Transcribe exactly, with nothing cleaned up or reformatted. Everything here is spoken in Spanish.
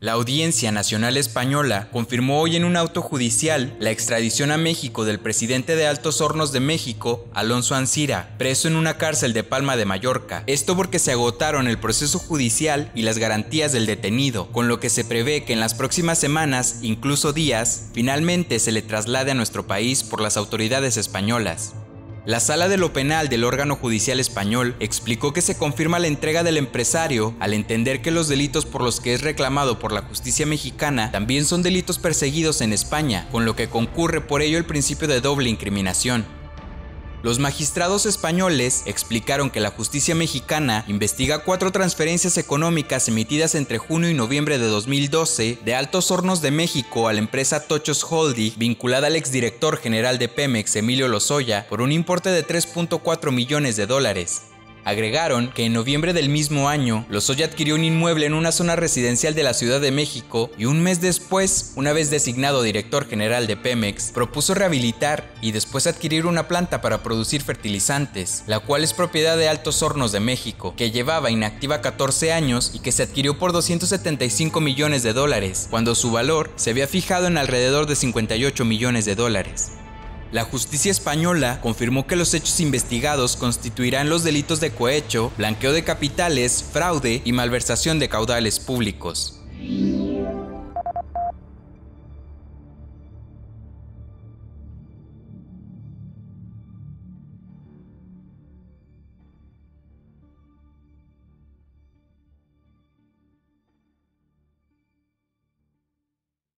La Audiencia Nacional Española confirmó hoy en un auto judicial la extradición a México del presidente de Altos Hornos de México, Alonso Ancira, preso en una cárcel de Palma de Mallorca. Esto porque se agotaron el proceso judicial y las garantías del detenido, con lo que se prevé que en las próximas semanas, incluso días, finalmente se le traslade a nuestro país por las autoridades españolas. La Sala de lo Penal del órgano judicial español explicó que se confirma la entrega del empresario al entender que los delitos por los que es reclamado por la justicia mexicana también son delitos perseguidos en España, con lo que concurre por ello el principio de doble incriminación. Los magistrados españoles explicaron que la justicia mexicana investiga cuatro transferencias económicas emitidas entre junio y noviembre de dos mil doce de Altos Hornos de México a la empresa Tochos Holding, vinculada al exdirector general de Pemex, Emilio Lozoya, por un importe de tres punto cuatro millones de dólares. Agregaron que en noviembre del mismo año, Lozoya adquirió un inmueble en una zona residencial de la Ciudad de México y un mes después, una vez designado director general de Pemex, propuso rehabilitar y después adquirir una planta para producir fertilizantes, la cual es propiedad de Altos Hornos de México, que llevaba inactiva catorce años y que se adquirió por doscientos setenta y cinco millones de dólares, cuando su valor se había fijado en alrededor de cincuenta y ocho millones de dólares. La justicia española confirmó que los hechos investigados constituirán los delitos de cohecho, blanqueo de capitales, fraude y malversación de caudales públicos.